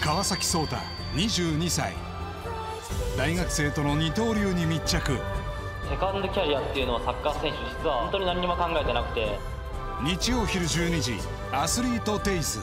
川崎颯太22歳、大学生との二刀流に密着。セカンドキャリアっていうのはサッカー選手実は本当に何にも考えてなくて。日曜昼12時、アスリートデイズ。